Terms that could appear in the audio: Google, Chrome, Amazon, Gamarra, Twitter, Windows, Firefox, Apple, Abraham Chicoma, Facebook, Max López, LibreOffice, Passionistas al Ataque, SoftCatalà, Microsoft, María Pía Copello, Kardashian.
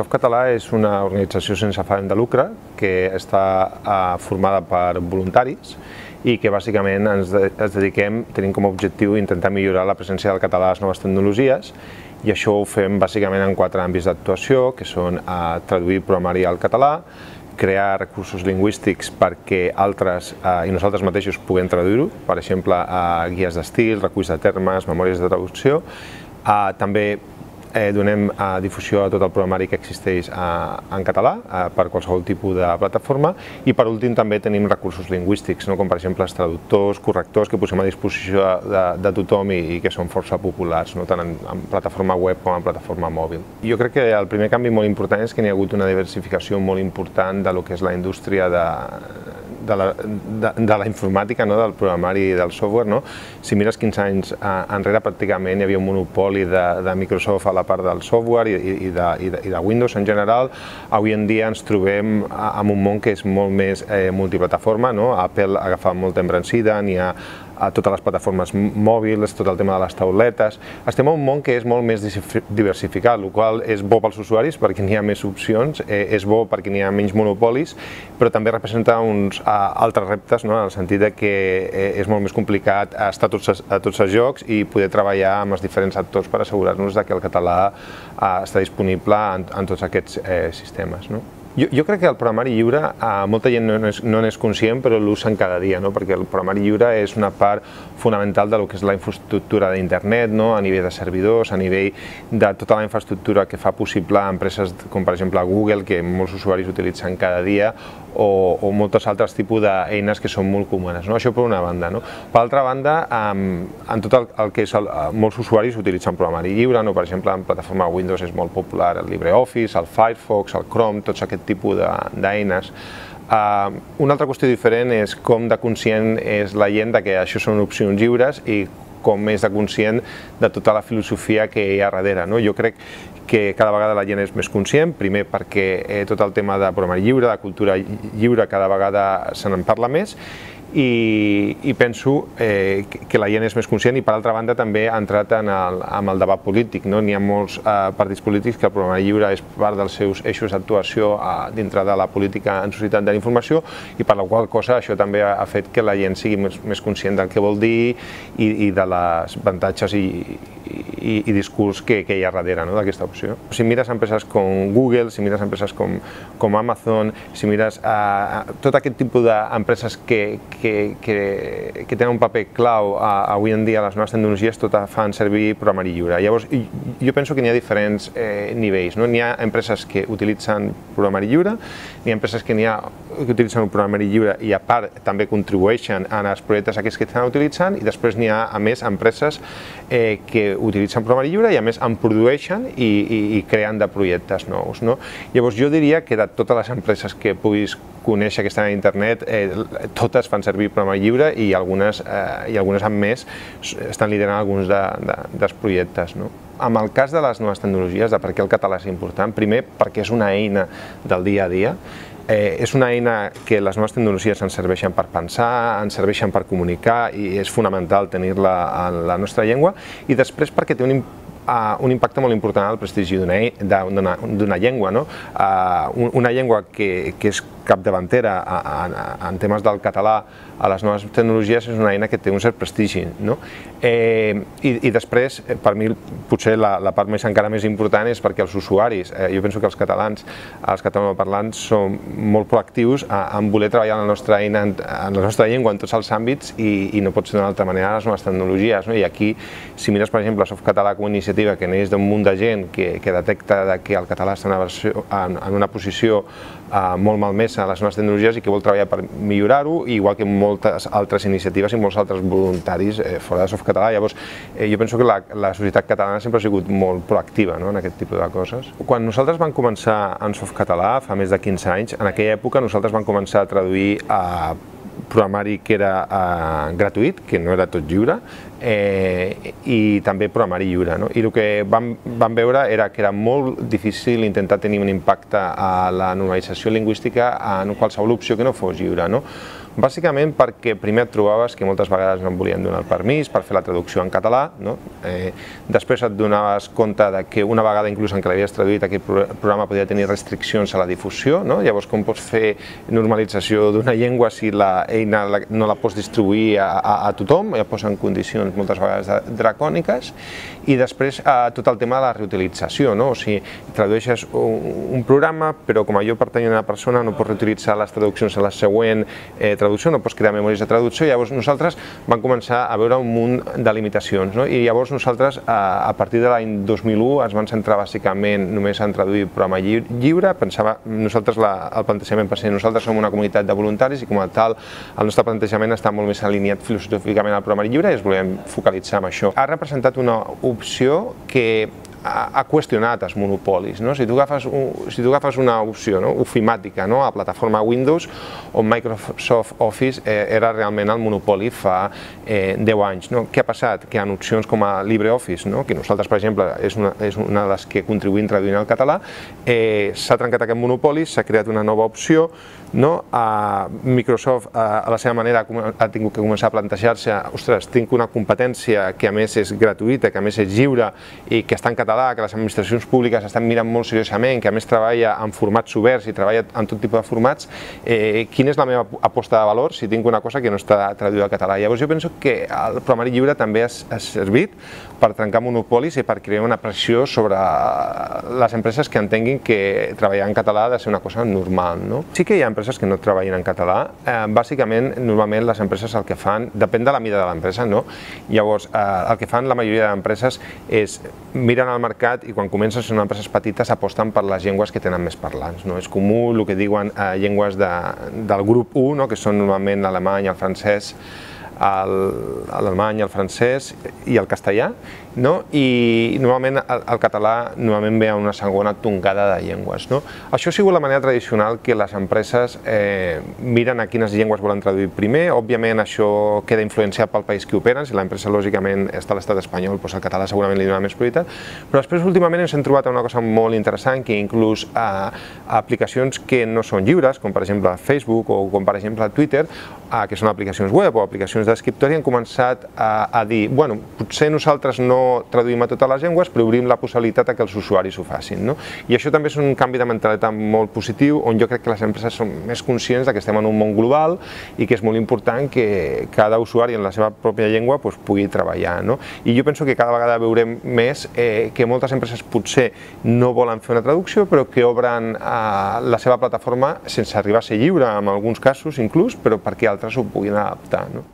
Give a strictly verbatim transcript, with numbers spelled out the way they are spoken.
SoftCatalà és una organització sense afany de lucre que està formada per voluntaris i que bàsicament ens dediquem, tenim com a objectiu intentar millorar la presència del català a les noves tecnologies, i això ho fem bàsicament en quatre àmbits d'actuació, que són traduir programari al català, crear recursos lingüístics perquè altres eh, i nosaltres mateixos puguem traduir-ho, per exemple, eh, guies d'estil, reculls de termes, memòries de traducció. Eh, també eh, donem eh, difusió a tot el programari que existeix eh, en català eh, per qualsevol tipus de plataforma, i per últim també tenim recursos lingüístics, no? Com per exemple els traductors, correctors, que posem a disposició de, de tothom i, i que són força populars, no? Tant en, en plataforma web com en plataforma mòbil. Jo crec que el primer canvi molt important és que n'hi ha hagut una diversificació molt important de lo que és la indústria de, de, la, de, de la informàtica, no? Del programari i del software. No? Si mires quinze anys enrere, pràcticament hi havia un monopoli de, de Microsoft a la part del software i, i, de, i, de, i de Windows en general. Avui en dia ens trobem en un món que és molt més eh, multiplataforma. No? Apple ha agafat molta embrancida, n'hi ha a totes les plataformes mòbils, tot el tema de les tauletes. Estem en un món que és molt més diversificat, el qual és bo pels usuaris perquè n'hi ha més opcions, eh, és bo perquè n'hi ha menys monopolis, però també representa uns a, altres reptes, no? En el sentit de que eh, és molt més complicat estar a tots, a tots els jocs i poder treballar amb els diferents actors per assegurar-nos que el català a, està disponible en, en tots aquests eh, sistemes. No? Jo, jo crec que el programari lliure, eh, molta gent no n'és no és conscient, però l'usen cada dia, no? Perquè el programari lliure és una part fonamental de lo que és la infraestructura d'internet, no? A nivell de servidors, a nivell de tota la infraestructura que fa possible empreses com per exemple Google, que molts usuaris utilitzen cada dia, o, o moltes altres tipus d'eines que són molt comunes. No? Això per una banda. No? Per altra banda, en, en tot el, el que és el, molts usuaris utilitzen programari lliure, no? Per exemple, en plataforma Windows és molt popular el LibreOffice, el Firefox, el Chrome, tots aquests tipus d'eines. Uh, una altra qüestió diferent és com de conscient és la gent que això són opcions lliures i com més de conscient de tota la filosofia que hi ha darrere. No? Jo crec que cada vegada la gent és més conscient, primer perquè eh, tot el tema de programari lliure, de cultura lliure, cada vegada se n'en parla més, i, i penso eh, que la gent és més conscient, i per altra banda també ha entrat en el, en el debat polític. No? N'hi ha molts eh, partits polítics que el programari lliure és part dels seus eixos d'actuació eh, dintre de la política en societat de la informació, i per la qual cosa això també ha fet que la gent sigui més, més conscient del que vol dir i, i de les avantatges i, i, i discurs que, que hi ha darrere, no? D'aquesta opció. Si mires empreses com Google, si mires empreses com, com Amazon, si mires eh, tot aquest tipus d'empreses que, que Que, que, que tenen un paper clau a, avui en dia a les noves tecnologies, tot fan servir programari lliure. Llavors, jo penso que n'hi ha diferents eh, nivells. No? N'hi ha empreses que utilitzen programari lliure, n'hi ha empreses que, ha, que utilitzen el programari lliure i a part també contribueixen en els projectes aquests que estan utilitzant, i després n'hi ha a més empreses eh, que utilitzen programari lliure i a més en produeixen i, i, i creen de projectes nous. No? Llavors jo diria que de totes les empreses que puguis conèixer que estan a internet, eh, totes fan servir programari lliure, i algunes, eh, i algunes amb més estan liderant alguns de, de, dels projectes. No? En el cas de les noves tecnologies, de per què el català és important, primer perquè és una eina del dia a dia. Eh, és una eina que les noves tecnologies ens serveixen per pensar, ens serveixen per comunicar, i és fonamental tenir-la en la nostra llengua, i després perquè té un Uh, un impacte molt important al prestigi d'una llengua. No? Uh, una llengua que, que és capdavantera en temes del català a les noves tecnologies és una eina que té un cert prestigi. No? Eh, i, I després, per mi, potser la, la part més encara més important és perquè els usuaris, eh, jo penso que els catalans, els catalanoparlants, són molt proactius en voler treballar en la nostra eina, en, en la nostra llengua, en tots els àmbits, i, i no pot ser d'una altra manera les noves tecnologies. No? I aquí, si mires, per exemple, SoftCatalà com iniciativa, que neix d'un munt de gent que, que detecta que el català està en, en una posició eh, molt malmesa a les noves tecnologies i que vol treballar per millorar-ho, igual que moltes altres iniciatives i molts altres voluntaris eh, fora de SoftCatalà. Llavors, eh, jo penso que la, la societat catalana sempre ha sigut molt proactiva, no?, en aquest tipus de coses. Quan nosaltres vam començar en SoftCatalà, fa més de quinze anys, en aquella època nosaltres vam començar a traduir a eh, programari que era eh, gratuït, que no era tot lliure, eh, i també programari lliure. No? I el que vam, vam veure era que era molt difícil intentar tenir un impacte a la normalització lingüística en qualsevol opció que no fos lliure. No? bàsicament perquè primer et trobaves que moltes vegades no em volien donar el permís per fer la traducció en català, no? Eh, després et donaves compte de que una vegada inclús en què l'havies traduït aquell programa podia tenir restriccions a la difusió, no? Llavors com pots fer normalització d'una llengua si l'eina no la pots distribuir a, a, a tothom, ja posen condicions moltes vegades dracòniques, i després eh, tot el tema de la reutilització, no? O sigui, tradueixes un, un programa però com a jo pertany a una persona no pots reutilitzar les traduccions a la següent eh, traducció, no pots crear memòries de traducció, llavors nosaltres vam començar a veure un munt de limitacions, no? I llavors nosaltres a, a partir de l'any dos mil u ens van centrar bàsicament només en traduir programa lliure, pensava, nosaltres la, el plantejament va ser nosaltres som una comunitat de voluntaris i com a tal el nostre plantejament està molt més alineat filosòficament al programa lliure i ens volem focalitzar en això. Ha representat una opció que ha qüestionat els monopolis, no? Si tu agafes, si tu agafes una opció, no? Ofimàtica, no? A plataforma Windows, on Microsoft Office eh, era realment el monopoli fa eh, deu anys. No? Què ha passat? Que en opcions com a LibreOffice, no? Que nosaltres, per exemple, és una, és una de les que contribuïm traduint al català, eh, s'ha trencat aquest monopoli, s'ha creat una nova opció, no? A Microsoft, a, a la seva manera, ha tingut que començar a plantejar-se, ostres, tinc una competència que a més és gratuïta, que a més és lliure i que està en català, que les administracions públiques estan mirant molt seriosament, que a més treballa en formats oberts i treballa en tot tipus de formats, eh, quina és la meva aposta de valor si tinc una cosa que no està traduïda al català. Llavors jo penso que el programari lliure també ha servit per trencar monopolis i per crear una pressió sobre les empreses que entenguin que treballar en català ha de ser una cosa normal, no? Sí que hi ha empreses que no treballen en català, eh, bàsicament normalment les empreses el que fan, depèn de la mida de l'empresa, no? Llavors eh, el que fan la majoria d'empreses és miren al mercat i quan comencen a ser empreses petites aposten per les llengües que tenen més parlants. No? És comú el que diuen eh, llengües de, del grup u, no? Que són normalment l'alemany, el francès, l'alemany, el francès i el castellà, no? I normalment el, el català normalment ve a una segona tongada de llengües, no? Això ha sigut la manera tradicional que les empreses eh, miren a quines llengües volen traduir primer. Òbviament això queda influenciat pel país que operen, si l'empresa lògicament està a l'estat espanyol, doncs el català segurament li dona més prioritat, però després últimament ens hem trobat una cosa molt interessant que inclús a, a aplicacions que no són lliures, com per exemple Facebook o com per exemple Twitter, a, que són aplicacions web o aplicacions d'escriptori, han començat a, a dir, bueno, potser nosaltres no traduïm a totes les llengües, però obrim la possibilitat que els usuaris ho facin, no? I això també és un canvi de mentalitat molt positiu, on jo crec que les empreses són més conscients de que estem en un món global i que és molt important que cada usuari en la seva pròpia llengua doncs, pugui treballar, no? I jo penso que cada vegada veurem més eh, que moltes empreses potser no volen fer una traducció, però que obren eh, la seva plataforma sense arribar a ser lliure, en alguns casos inclús, però perquè altres ho puguin adaptar, no?